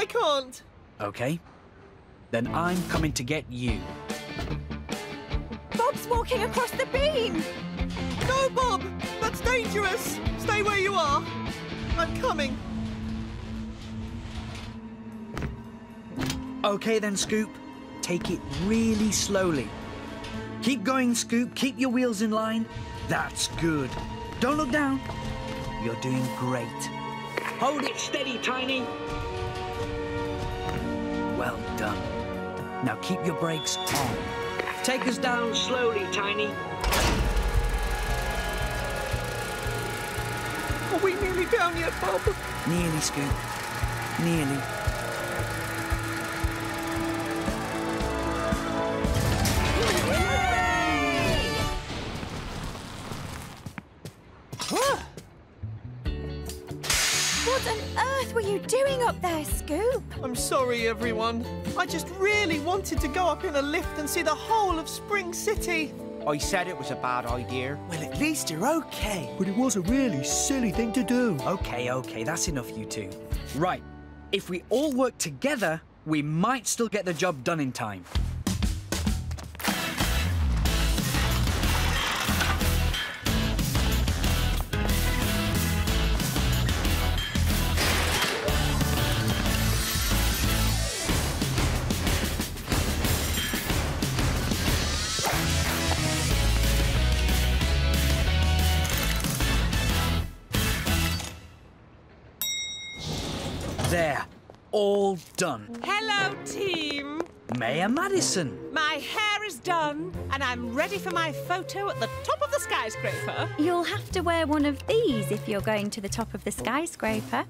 I can't. Okay. Then I'm coming to get you. Bob's walking across the beam. No, Bob! That's dangerous! Stay where you are. I'm coming. Okay then, Scoop. Take it really slowly. Keep going, Scoop. Keep your wheels in line. That's good. Don't look down. You're doing great. Hold it steady, Tiny. Well done. Now keep your brakes on. Take us down slowly, Tiny. Are we nearly down yet, Bob? Nearly, Scoop. Nearly. What on earth were you doing up there, Scoop? I'm sorry, everyone. I just really wanted to go up in a lift and see the whole of Spring City. I said it was a bad idea. Well, at least you're okay. But it was a really silly thing to do. Okay, okay, that's enough, you two. Right, if we all work together, we might still get the job done in time. There, all done. Hello, team. Mayor Madison. My hair is done, and I'm ready for my photo at the top of the skyscraper. You'll have to wear one of these if you're going to the top of the skyscraper.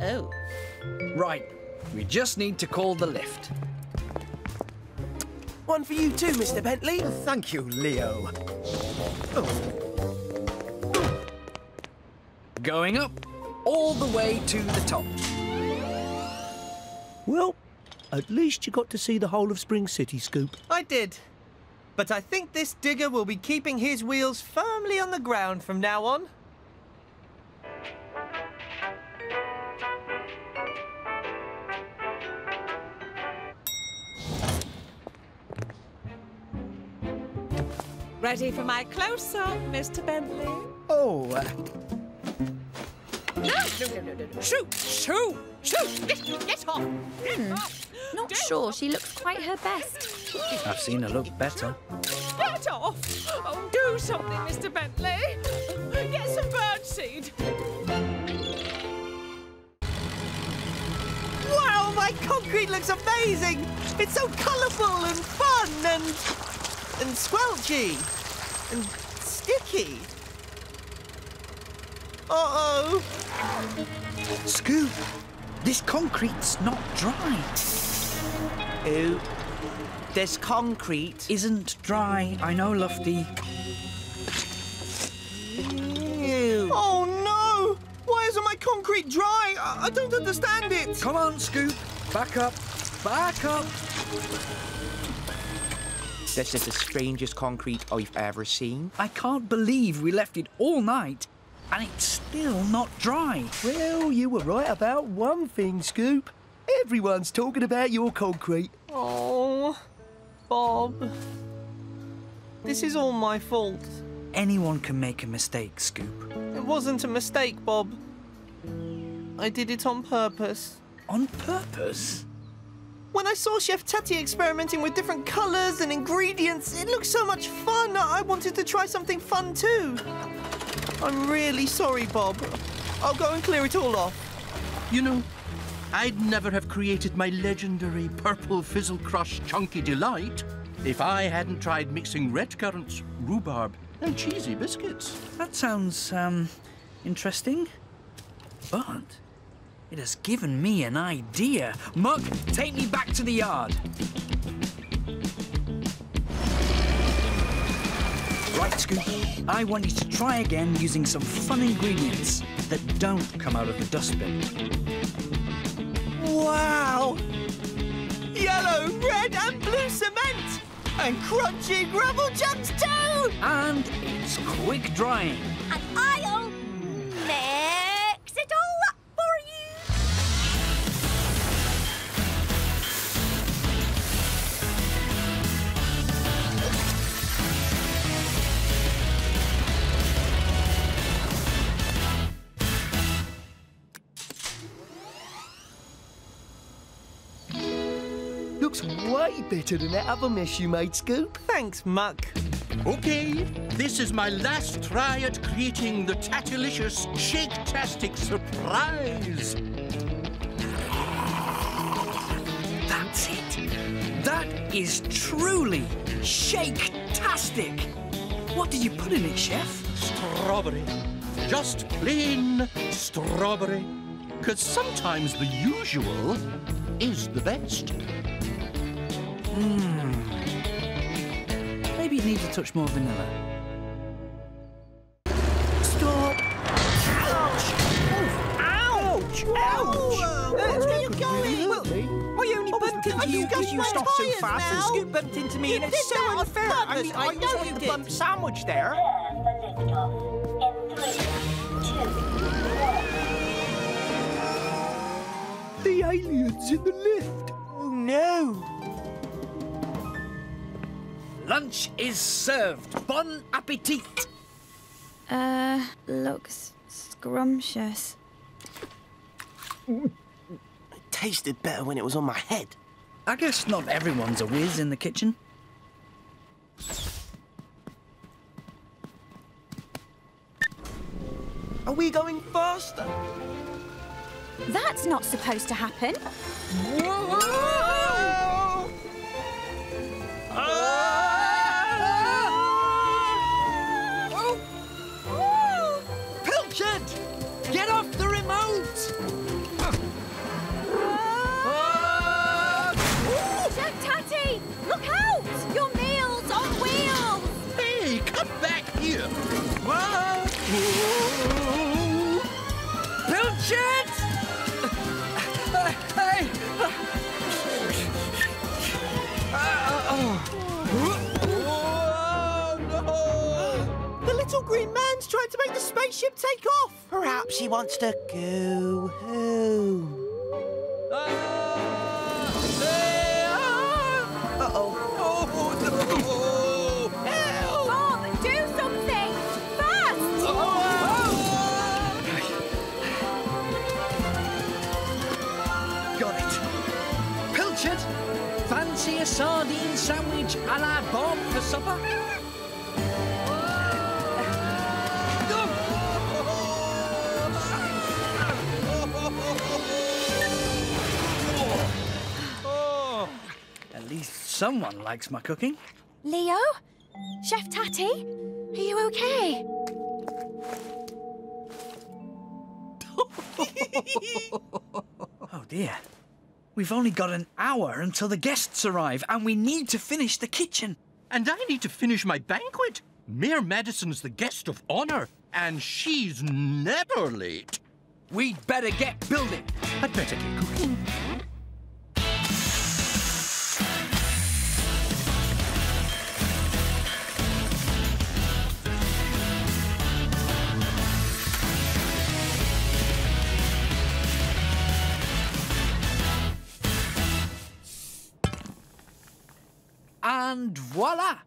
Oh. Right, we just need to call the lift. One for you too, Mr. Bentley. Thank you, Leo. Oh. Going up, all the way to the top. Well, at least you got to see the whole of Spring City, Scoop. I did. But I think this digger will be keeping his wheels firmly on the ground from now on. Ready for my close-up, Mr. Bentley? Oh, No. Shoot! Get off! Not sure she looks quite her best. I've seen her look better. Get off! Oh, do something, Mr. Bentley. Get some birdseed. Wow, my concrete looks amazing! It's so colourful and fun and squelchy and sticky. Uh-oh! Scoop, this concrete's not dry. Ooh, this concrete isn't dry. I know, Lofty. Ew. Oh, no! Why isn't my concrete dry? I don't understand it. Come on, Scoop. Back up. Back up. This is the strangest concrete I've ever seen. I can't believe we left it all night. And it's still not dry. Well, you were right about one thing, Scoop. Everyone's talking about your concrete. Oh, Bob. This is all my fault. Anyone can make a mistake, Scoop. It wasn't a mistake, Bob. I did it on purpose. On purpose? When I saw Chef Tati experimenting with different colours and ingredients, it looked so much fun. I wanted to try something fun, too. I'm really sorry, Bob. I'll go and clear it all off. You know, I'd never have created my legendary Purple Fizzle Crush Chunky Delight if I hadn't tried mixing red currants, rhubarb and cheesy biscuits. That sounds, interesting. But it has given me an idea. Mug, take me back to the yard. Right, Scoop, I want you to try again using some fun ingredients that don't come out of the dustbin. Wow! Yellow, red and blue cement! And crunchy gravel jams too! And it's quick drying. And I'll mix it all up for you! looks way better than that other mess you made, Scoop. Thanks, Muck. OK, this is my last try at creating the Tatilicious Shake-tastic surprise. That's it. That is truly shake-tastic. What did you put in it, Chef? Strawberry. Just plain strawberry. Because sometimes the usual is the best. Maybe it needs a touch more vanilla. Stop! Ouch! Oof. Ouch! Ouch! Where are you going? Well, I only bumped into you because you stopped so fast and Scoop bumped into me, and it's so unfair. I mean, I was on the bump sandwich there. The aliens in the lift. Oh, no. Lunch is served. Bon appetit. Looks scrumptious. It tasted better when it was on my head. I guess not everyone's a whiz in the kitchen. Are we going faster? That's not supposed to happen. Whoa! Ah! Oh! Oh! Pilchard! Get off the remote! Ah! Ah! Chef Tatty! Look out! Your meal's on wheels! Hey, come back here! Ah! Pilchard! Hey! Oh, no! The little green man's trying to make the spaceship take off. Perhaps he wants to go home. Fancy a sardine sandwich a la Bob for supper? At least someone likes my cooking. Leo? Chef Tatty? Are you okay? Oh, dear. We've only got an hour until the guests arrive, and we need to finish the kitchen. And I need to finish my banquet. Mere Madison's the guest of honour, and she's never late. We'd better get building. I'd better get cooking. And voila!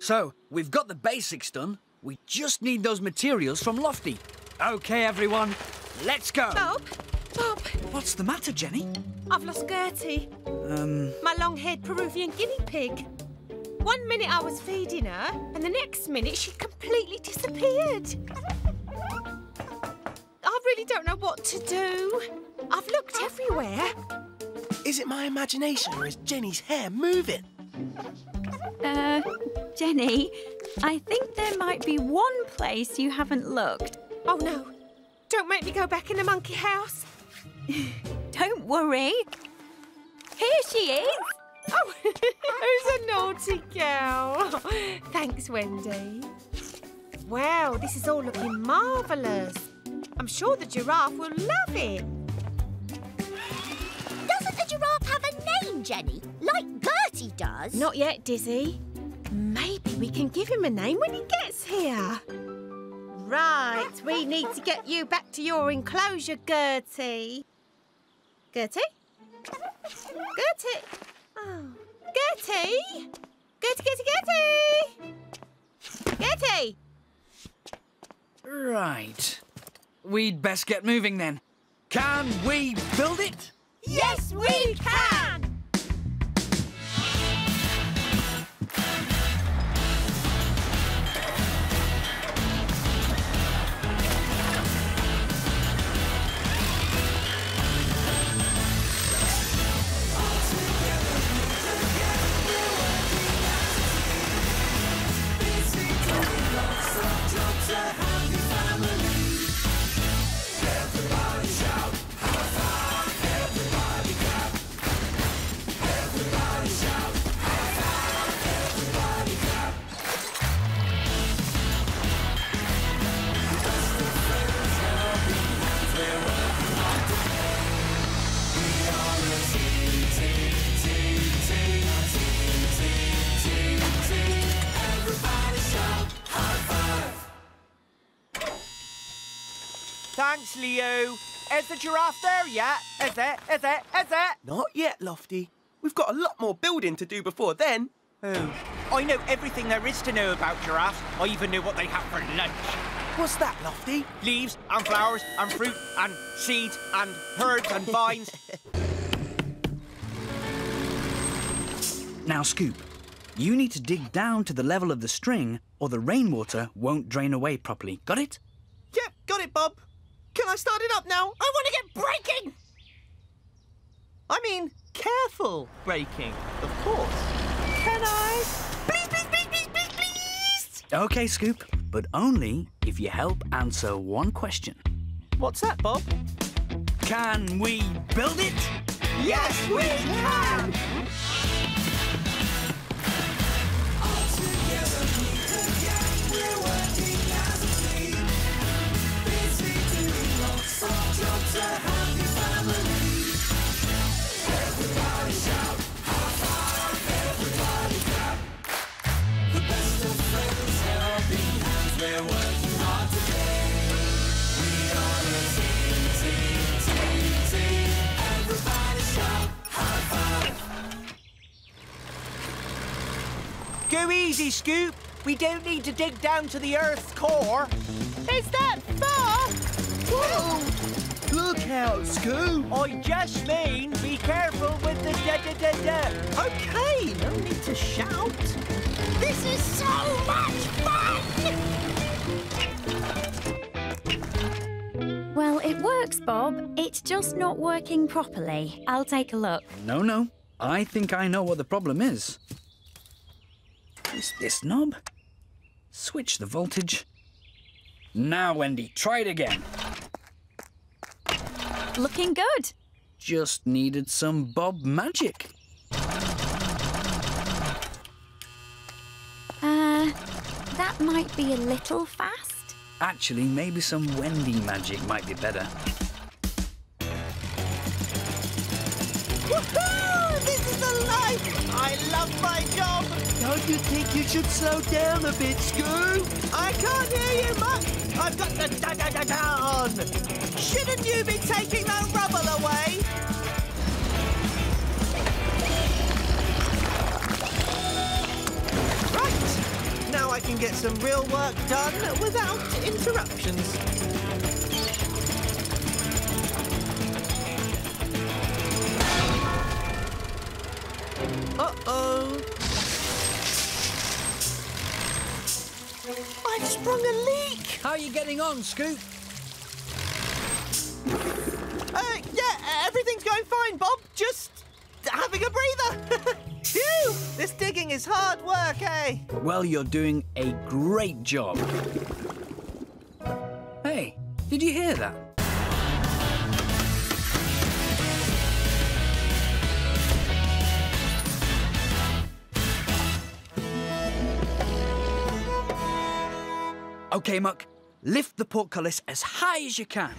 So, we've got the basics done. We just need those materials from Lofty. OK, everyone, let's go. Bob? Bob? What's the matter, Jenny? I've lost Gertie. My long-haired Peruvian guinea pig. 1 minute I was feeding her, and the next minute she completely disappeared. I really don't know what to do. I've looked everywhere. Is it my imagination, or is Jenny's hair moving? Jenny, I think there might be one place you haven't looked. Oh, no. Don't make me go back in the monkey house. Don't worry. Here she is. Oh, who's a naughty girl? Thanks, Wendy. Wow, this is all looking marvellous. I'm sure the giraffe will love it. Doesn't the giraffe have a name, Jenny? Like Gertie does. Not yet, Dizzy. Maybe we can give him a name when he gets here. Right, we need to get you back to your enclosure, Gertie. Gertie? Gertie? Oh. Gertie? Gertie, Gertie, Gertie! Gertie! Right. We'd best get moving, then. Can we build it? Yes, we can! Thanks, Leo. Is the giraffe there yet? Is it? Not yet, Lofty. We've got a lot more building to do before then. Oh, I know everything there is to know about giraffes. I even know what they have for lunch. What's that, Lofty? Leaves and flowers and fruit and seeds and herbs and vines. Now, Scoop, you need to dig down to the level of the string or the rainwater won't drain away properly. Got it? Yep, got it, Bob. Can I start it up now? I want to get braking! I mean, careful braking, of course. Can I? Please, please, please, please, please, please! OK, Scoop, but only if you help answer one question. What's that, Bob? Can we build it? Yes, we can! Go easy, Scoop. We don't need to dig down to the Earth's core. Is that far? Whoa! Look out, Scoop. I just mean be careful with the da-da-da-da. OK, no need to shout. This is so much fun! Well, it works, Bob. It's just not working properly. I'll take a look. No. I think I know what the problem is. Use this knob, switch the voltage. Now, Wendy, try it again. Looking good. Just needed some Bob magic. That might be a little fast. Actually, maybe some Wendy magic might be better. Woohoo! This is the life! I love my job! Don't you think you should slow down a bit, Scoop? I can't hear you much! I've got the da-da-da-da on! Shouldn't you be taking that rubble away? Right! Now I can get some real work done without interruptions. Uh-oh. I've sprung a leak. How are you getting on, Scoop? Yeah, everything's going fine, Bob. Just having a breather. Phew! This digging is hard work, eh? Well, you're doing a great job. Hey, did you hear that? OK, Muck, lift the portcullis as high as you can.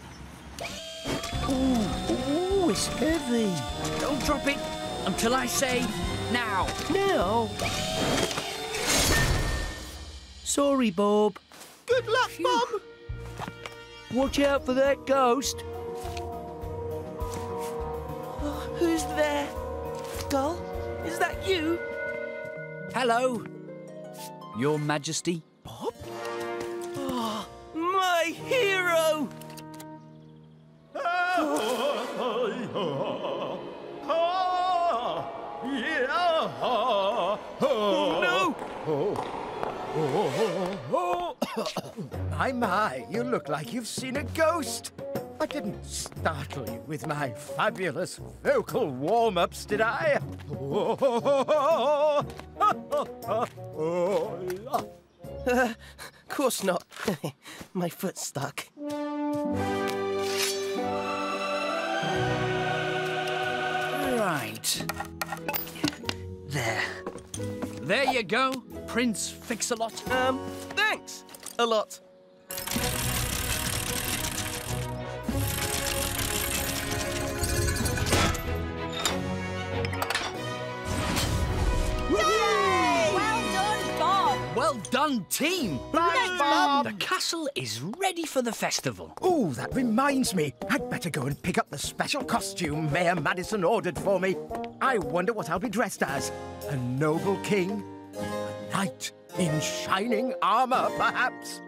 Ooh, it's heavy. Don't drop it until I say now. Now? Sorry, Bob. Good luck, Phew. Bob. Watch out for that ghost. Oh, who's there? Gull, is that you? Hello, Your Majesty. Bob? My hero! Oh, no! My, you look like you've seen a ghost. I didn't startle you with my fabulous vocal warm-ups, did I? Of course not. My foot's stuck. Right. There. There you go, Prince Fix-a-Lot. Thanks. A lot. Well done, one team. Thanks, Bob. The castle is ready for the festival. Oh, that reminds me. I'd better go and pick up the special costume Mayor Madison ordered for me. I wonder what I'll be dressed as. A noble king? A knight in shining armour, perhaps?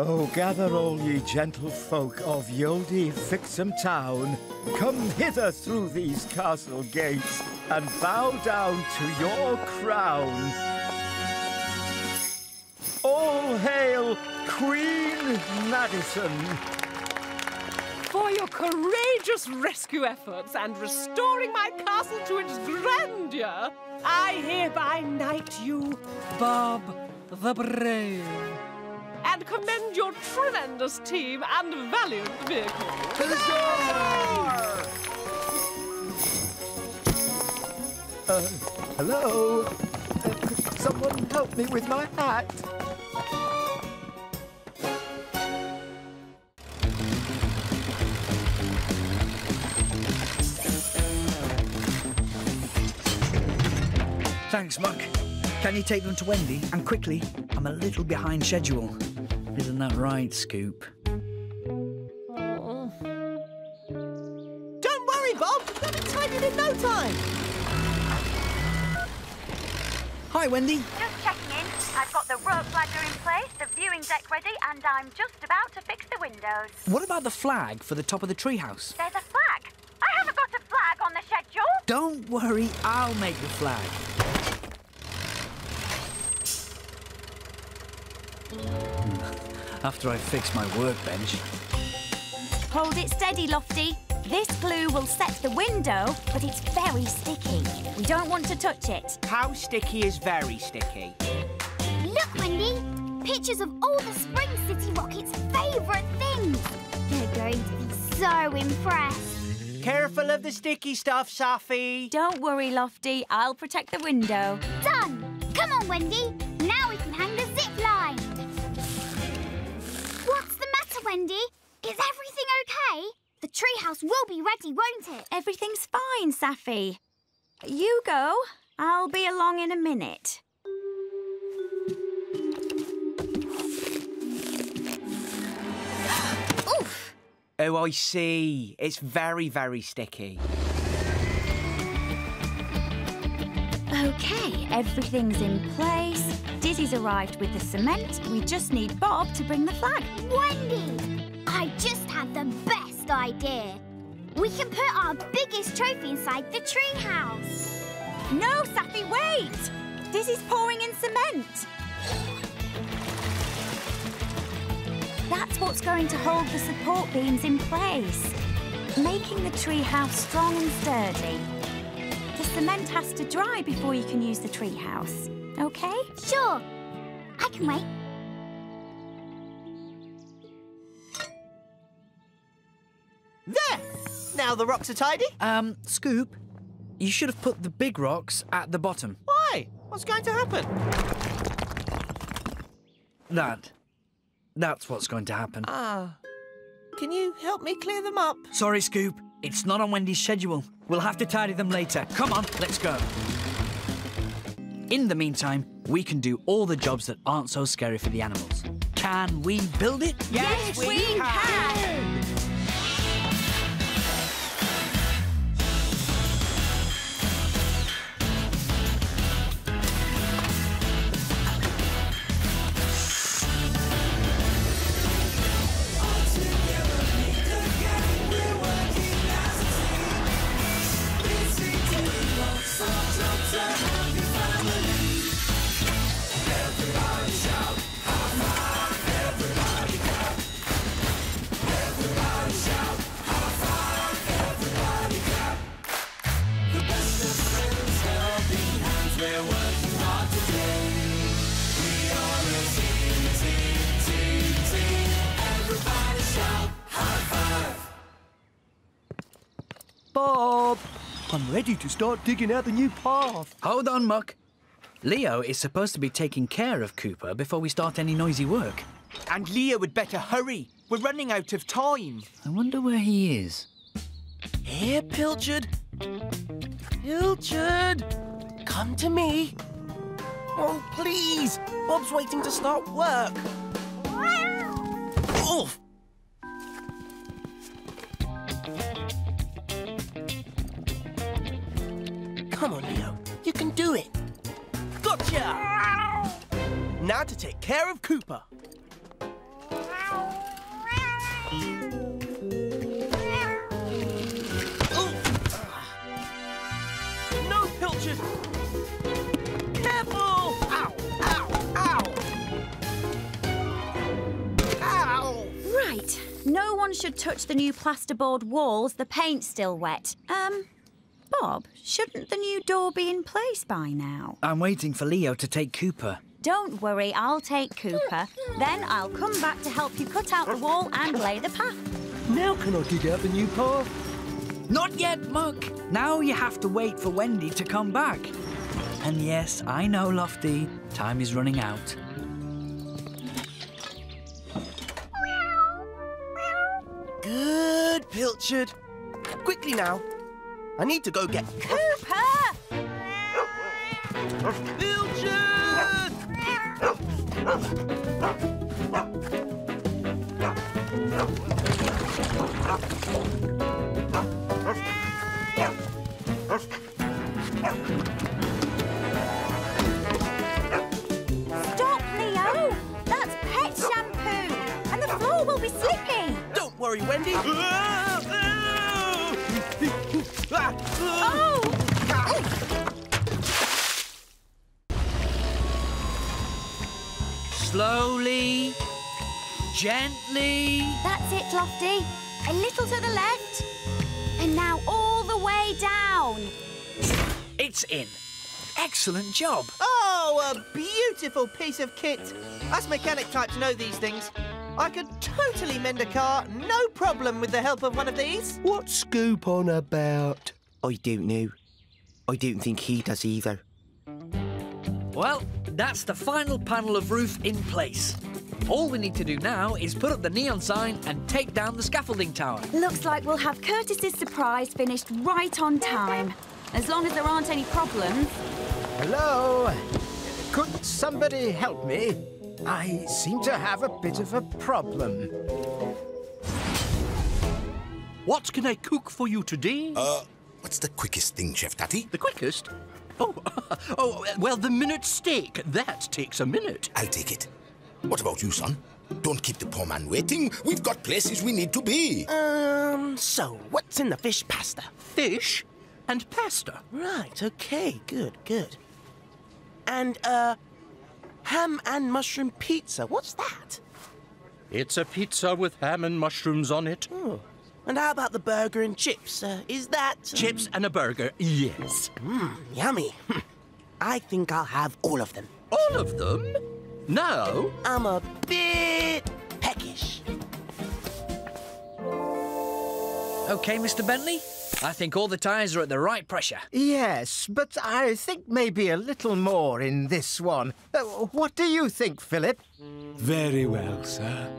Oh, gather all ye gentle folk of Yoldy Fixem Town. Come hither through these castle gates and bow down to your crown. All hail Queen Madison. For your courageous rescue efforts and restoring my castle to its grandeur, I hereby knight you, Bob the Brave, and commend your tremendous team and valiant vehicle. Huzzah! Hello? Could someone help me with my hat? Thanks, Muck. Can you take them to Wendy? And quickly, I'm a little behind schedule. Isn't that right, Scoop? Oh. Don't worry, Bob. They'll be tidied in no time. Hi, Wendy. Just checking in. I've got the rope ladder in place, the viewing deck ready, and I'm just about to fix the windows. What about the flag for the top of the treehouse? There's a flag. I haven't got a flag on the schedule. Don't worry. I'll make the flag. After I fix my workbench. Hold it steady, Lofty. This glue will set the window, but it's very sticky. We don't want to touch it. How sticky is very sticky? Look, Wendy. Pictures of all the Spring City Rockets' favourite things. They're going to be so impressed. Careful of the sticky stuff, Safi. Don't worry, Lofty. I'll protect the window. Done. Come on, Wendy. Now we can hang the zip line. What's the matter, Wendy? Is everything OK? The treehouse will be ready, won't it? Everything's fine, Safi. You go. I'll be along in a minute. Oof! Oh, I see. It's very, very sticky. OK, everything's in place. Dizzy's arrived with the cement. We just need Bob to bring the flag. Wendy! I just had the best idea. We can put our biggest trophy inside the treehouse. No, Safi, wait! Dizzy's pouring in cement. That's what's going to hold the support beams in place, making the treehouse strong and sturdy. The cement has to dry before you can use the treehouse. OK? Sure. I can wait. There! Now the rocks are tidy. Scoop, you should have put the big rocks at the bottom. Why? What's going to happen? That's what's going to happen. Ah. Can you help me clear them up? Sorry, Scoop. It's not on Wendy's schedule. We'll have to tidy them later. Come on, let's go. In the meantime, we can do all the jobs that aren't so scary for the animals. Can we build it? Yes, we can! Bob, I'm ready to start digging out the new path. Hold on, Muck. Leo is supposed to be taking care of Cooper before we start any noisy work. And Leo would better hurry. We're running out of time. I wonder where he is. Here, Pilchard. Pilchard, come to me. Oh, please. Bob's waiting to start work. Oof. Come on, Leo. You can do it. Gotcha! Now to take care of Cooper. No, Pilchard! Careful! Ow! Ow! Ow! Ow! Right. No one should touch the new plasterboard walls. The paint's still wet. Bob, shouldn't the new door be in place by now? I'm waiting for Leo to take Cooper. Don't worry, I'll take Cooper. Then I'll come back to help you cut out the wall and lay the path. Now can I dig out the new path? Not yet, Muck. Now you have to wait for Wendy to come back. And yes, I know, Lofty, time is running out. Good, Pilchard. Quickly now. I need to go get Cooper! Pilchard! Stop, Leo! That's pet shampoo! And the floor will be slippy! Don't worry, Wendy! Oh! Slowly, gently. That's it, Lofty. A little to the left, and now all the way down. It's in. Excellent job. Oh, a beautiful piece of kit. Us mechanic types know these things. I could totally mend a car, no problem, with the help of one of these. What's Scoop on about? I don't know. I don't think he does either. Well, that's the final panel of roof in place. All we need to do now is put up the neon sign and take down the scaffolding tower. Looks like we'll have Curtis's surprise finished right on time. As long as there aren't any problems. Hello? Could somebody help me? I seem to have a bit of a problem. What can I cook for you today? What's the quickest thing, Chef Daddy? The quickest? Oh, well, the minute steak. That takes a minute. I'll take it. What about you, son? Don't keep the poor man waiting. We've got places we need to be. So what's in the fish pasta? Fish and pasta. Right, OK, good. And, ham and mushroom pizza. What's that? It's a pizza with ham and mushrooms on it. Oh. And how about the burger and chips? Is that... Chips and a burger, yes. Mmm, yummy. I think I'll have all of them. All of them? No. I'm a bit peckish. OK, Mr Bentley. I think all the tyres are at the right pressure. Yes, but I think maybe a little more in this one. What do you think, Philip? Very well, sir.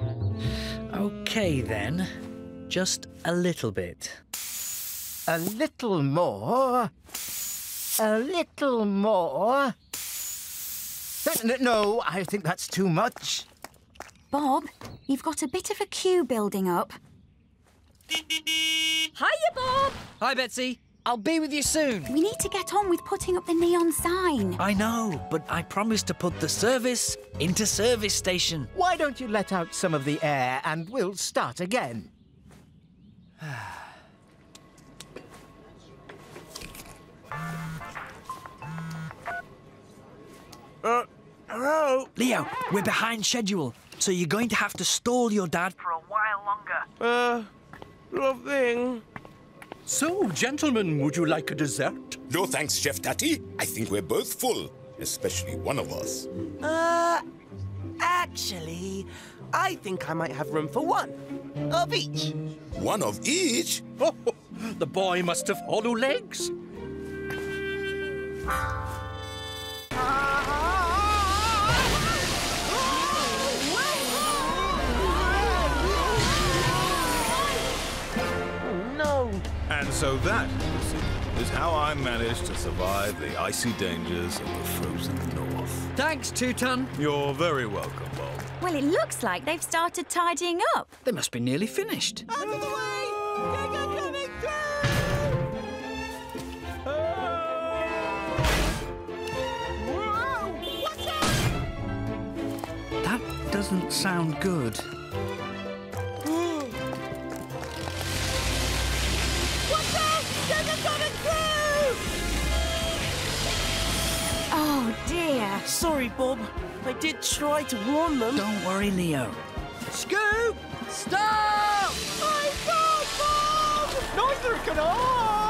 OK, then. Just a little bit. A little more. A little more. No, I think that's too much. Bob, you've got a bit of a queue building up. Hiya, Bob! Hi, Betsy. I'll be with you soon. We need to get on with putting up the neon sign. I know, but I promised to put the service into service station. Why don't you let out some of the air and we'll start again? Hello? Leo, we're behind schedule, so you're going to have to stall your dad for a while longer. Nothing. So, gentlemen, would you like a dessert? No thanks, Chef Daddy. I think we're both full, especially one of us. Actually, I think I might have room for one of each. One of each? Oh, the boy must have hollow legs. So that is how I managed to survive the icy dangers of the frozen north. Thanks, Tootan. You're very welcome, Bob. Well, it looks like they've started tidying up. They must be nearly finished. Out of the way! Pick up coming through! Whoa! What's that? That doesn't sound good. What's that? They're coming through! Oh, dear. Sorry, Bob. I did try to warn them. Don't worry, Leo. Scoop! Stop! I can't, Bob! Neither can I!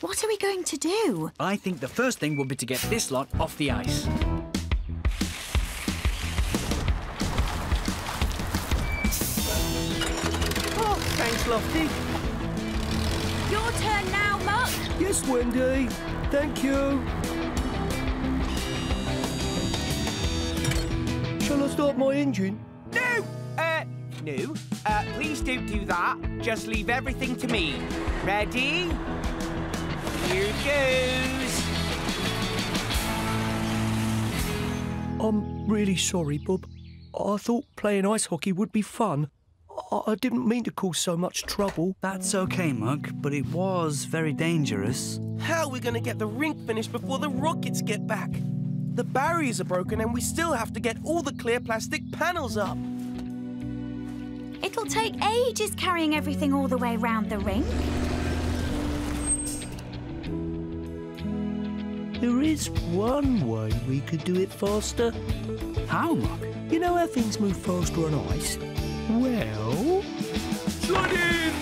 What are we going to do? I think the first thing will be to get this lot off the ice. Oh, thanks, Lofty. Your turn now, Muck. Yes, Wendy. Thank you. Shall I start my engine? No! No. Please don't do that. Just leave everything to me. Ready? Here goes! I'm really sorry, Bob. I thought playing ice hockey would be fun. I didn't mean to cause so much trouble. That's OK, Muck, but it was very dangerous. How are we going to get the rink finished before the Rockets get back? The barriers are broken and we still have to get all the clear plastic panels up. It'll take ages carrying everything all the way round the rink. There is one way we could do it faster. How, Muck? You know how things move faster on ice? Well... slide in!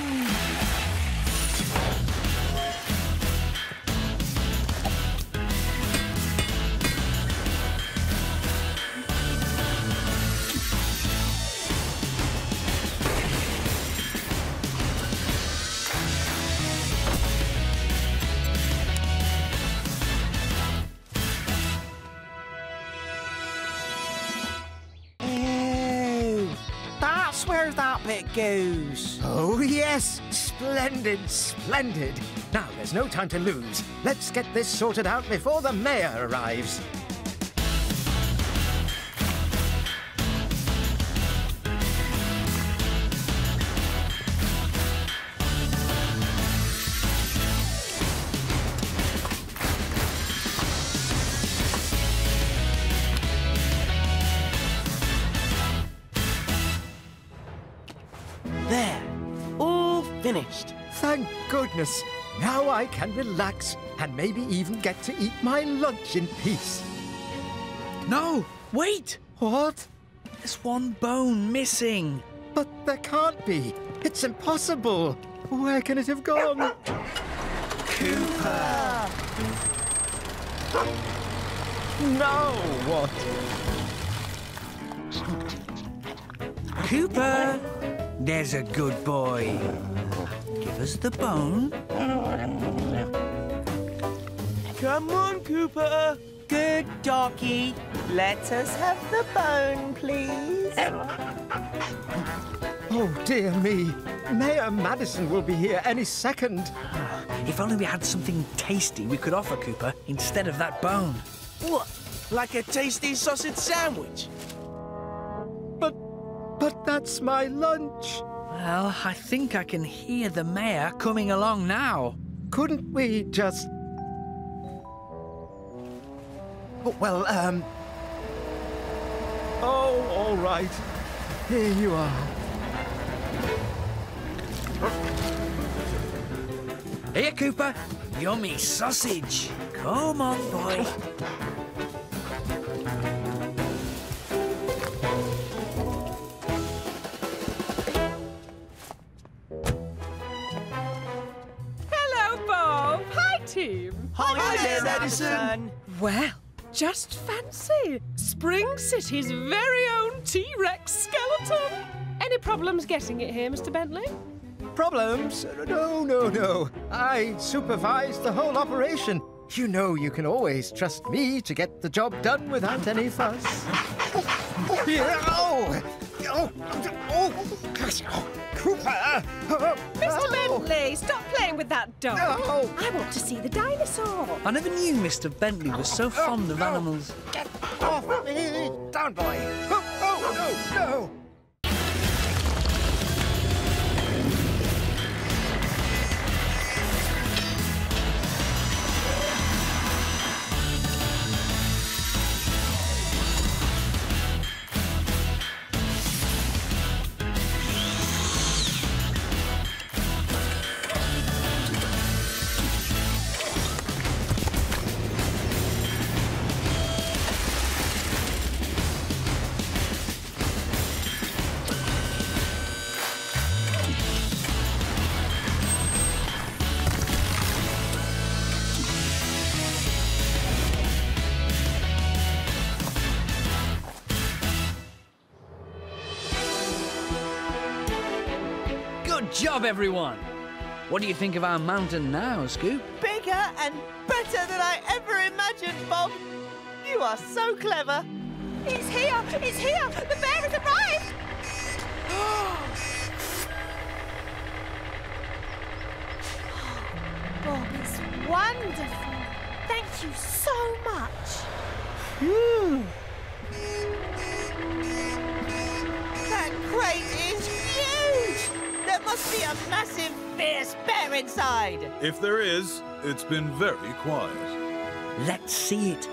It goes. Oh, yes. Splendid, splendid. Now, there's no time to lose. Let's get this sorted out before the mayor arrives. Thank goodness. Now I can relax and maybe even get to eat my lunch in peace. No, wait! What? There's one bone missing. But there can't be. It's impossible. Where can it have gone? Cooper! Now what? Cooper! There's a good boy. Give us the bone. Come on, Cooper. Good doggy. Let us have the bone, please. Oh, dear me. Mayor Madison will be here any second. If only we had something tasty we could offer Cooper instead of that bone. What? Like a tasty sausage sandwich? But that's my lunch. Well, I think I can hear the mayor coming along now. Couldn't we just... well, oh, all right. Here you are. Here, Cooper. Yummy sausage. Come on, boy. Hi, Mayor Madison. Well, just fancy. Spring City's very own T-Rex skeleton. Any problems getting it here, Mr. Bentley? Problems? No, no, no. I supervise the whole operation. You know you can always trust me to get the job done without any fuss. Cooper! Mr. Bentley, stop playing with that dog. No. I want to see the dinosaur. I never knew Mr. Bentley was so fond of animals. Get off me! Down, boy! No! Good job, everyone! What do you think of our mountain now, Scoop? Bigger and better than I ever imagined, Bob! You are so clever! He's here! He's here! The bear has arrived! Bob, it's wonderful! Thank you so much! That crate is huge! There must be a massive, fierce bear inside! If there is, it's been very quiet. Let's see it.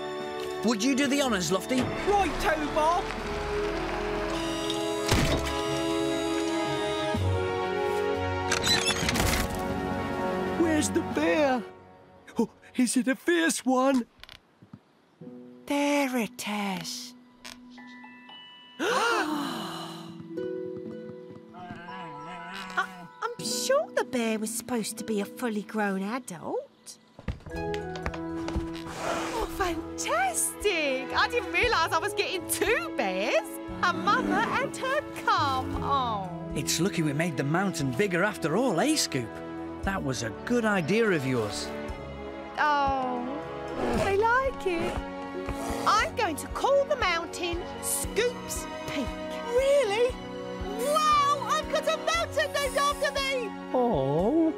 Would you do the honours, Lofty? Righto, Bob! Where's the bear? Oh, is it a fierce one? There it is. I'm sure the bear was supposed to be a fully grown adult. Oh, fantastic! I didn't realise I was getting two bears, a mother and her cub. Oh. It's lucky we made the mountain bigger after all, eh, Scoop? That was a good idea of yours. Oh, I like it. I'm going to call the mountain Scoop's Peak. Really? Wow! I've got a mountain named after me! Oh,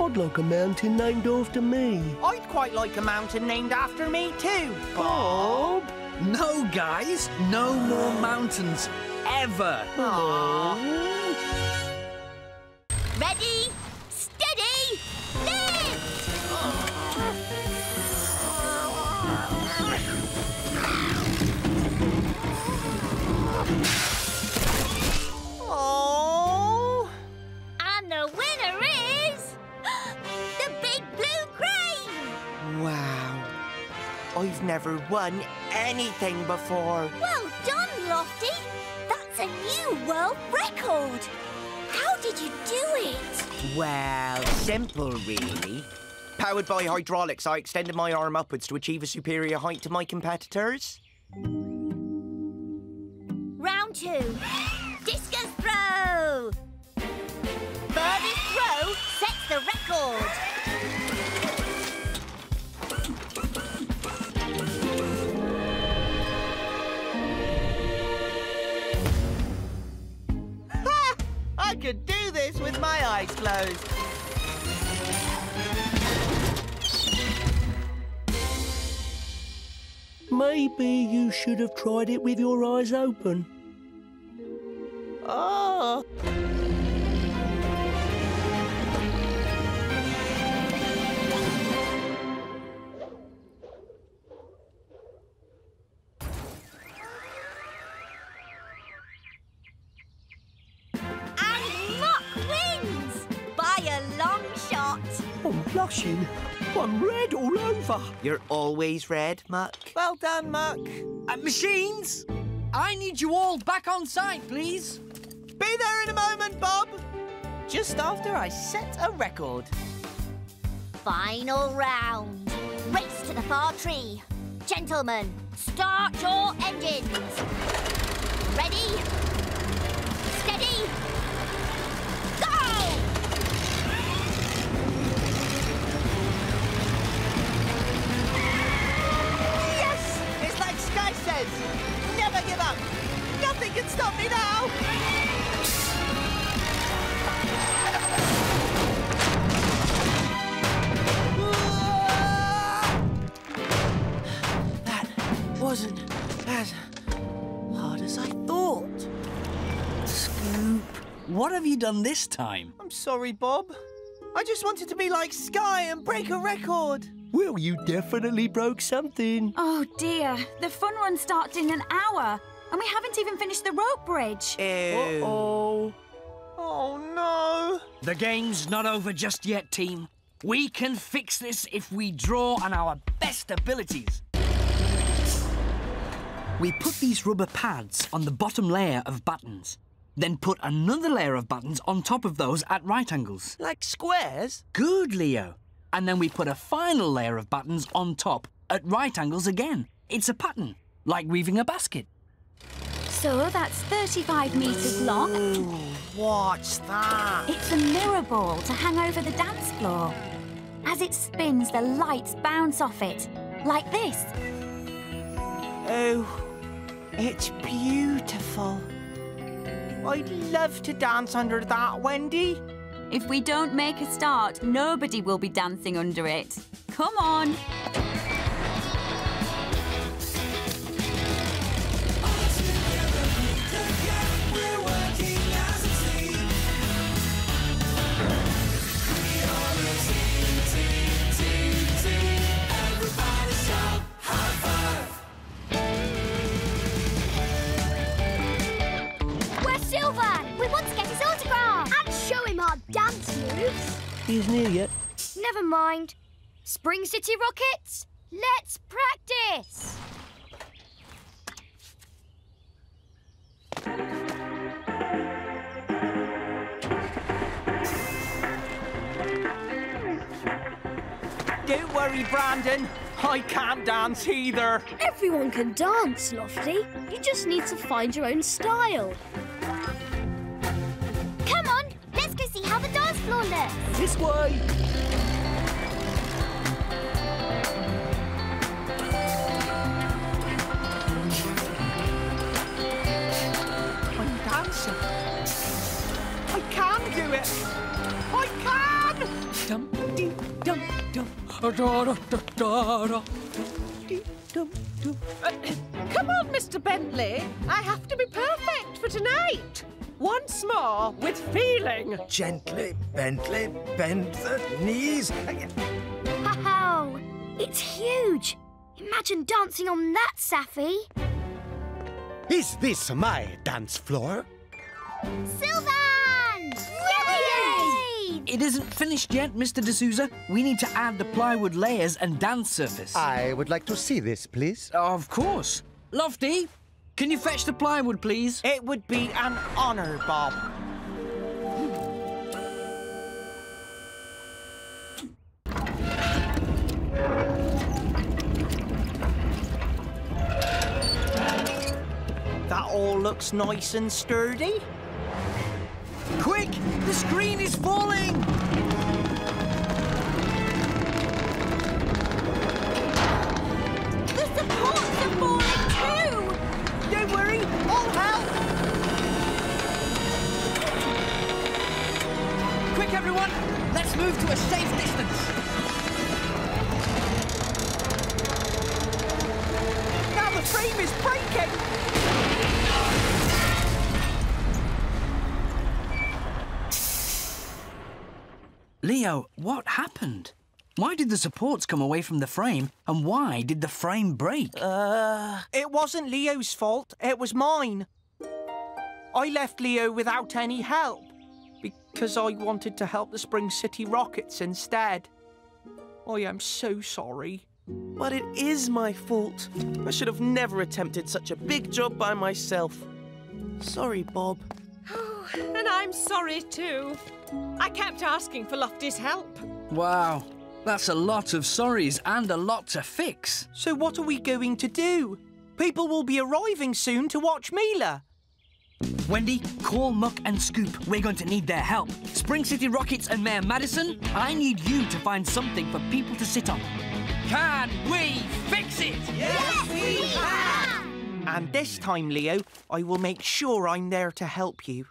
I'd like a mountain named after me. I'd quite like a mountain named after me too, Bob. No, guys, no more mountains, ever. Aww. Ready? Oh! And the winner is the big blue crane! Wow! I've never won anything before. Well done, Lofty! That's a new world record. How did you do it? Well, simple, really. Powered by hydraulics, I extended my arm upwards to achieve a superior height to my competitors. Round two. Discus throw! Birdie's throw sets the record! Ha! I could do this with my eyes closed. Maybe you should have tried it with your eyes open. Oh! And Mock wins! By a long shot! I'm blushing. I'm red all over. You're always red, Muck. Well done, Muck. Machines! I need you all back on site, please. Be there in a moment, Bob. Just after I set a record. Final round. Race to the far tree. Gentlemen, start your engines. Ready? Steady? Go! Yes! It's like Sky says, never give up. Nothing can stop me now. Wasn't as hard as I thought. Scoop, what have you done this time? I'm sorry, Bob. I just wanted to be like Sky and break a record. Well, you definitely broke something. Oh, dear. The fun run starts in an hour, and we haven't even finished the rope bridge. Ew. Uh-oh. Oh, no. The game's not over just yet, team. We can fix this if we draw on our best abilities. We put these rubber pads on the bottom layer of buttons, then put another layer of buttons on top of those at right angles. Like squares? Good, Leo. And then we put a final layer of buttons on top at right angles again. It's a pattern, like weaving a basket. So that's 35 metres long. Ooh, what's that? It's a mirror ball to hang over the dance floor. As it spins, the lights bounce off it, like this. Oh, it's beautiful. I'd love to dance under that, Wendy. If we don't make a start, nobody will be dancing under it. Come on. He's new yet. Never mind. Spring City Rockets, let's practice. Don't worry, Brandon. I can't dance either. Everyone can dance, Lofty. You just need to find your own style. See how the dance floor looks. This way. I'm dancing. I can do it. I can. Dum dee dum dum. Da da da da da. Dum dum. Come on, Mr. Bentley. I have to be perfect for tonight. Once more, with feeling. Gently, Bentley, bend the knees. Wow, it's huge. Imagine dancing on that, Safi. Is this my dance floor? Sylvan! Yay! It isn't finished yet, Mr. D'Souza. We need to add the plywood layers and dance surface. I would like to see this, please. Of course. Lofty, can you fetch the plywood, please? It would be an honour, Bob. That all looks nice and sturdy. Quick! The screen is falling! The supports are falling too! Don't worry, I'll help! Quick, everyone! Let's move to a safe distance! Now the frame is breaking! Leo, what happened? Why did the supports come away from the frame, and why did the frame break? It wasn't Leo's fault, it was mine. I left Leo without any help, because I wanted to help the Spring City Rockets instead. I am so sorry. But it is my fault. I should have never attempted such a big job by myself. Sorry, Bob. Oh, and I'm sorry too. I kept asking for Lofty's help. Wow. That's a lot of sorries and a lot to fix. So what are we going to do? People will be arriving soon to watch Mila. Wendy, call Muck and Scoop. We're going to need their help. Spring City Rockets and Mayor Madison, I need you to find something for people to sit on. Can we fix it? Yes, we can! And this time, Leo, I will make sure I'm there to help you.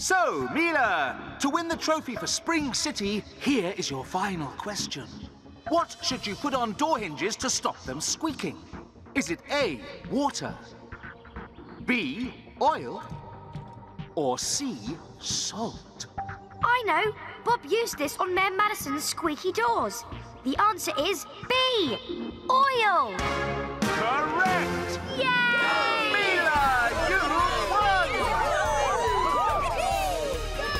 So, Mila, to win the trophy for Spring City, here is your final question. What should you put on door hinges to stop them squeaking? Is it A, water, B, oil, or C, salt? I know. Bob used this on Mayor Madison's squeaky doors. The answer is B, oil. Correct! Yay! Mila, you...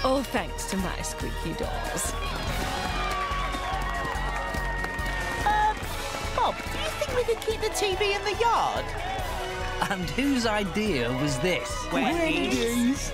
All thanks to my squeaky dolls. Bob, do you think we could keep the TV in the yard? And whose idea was this? Wendy's.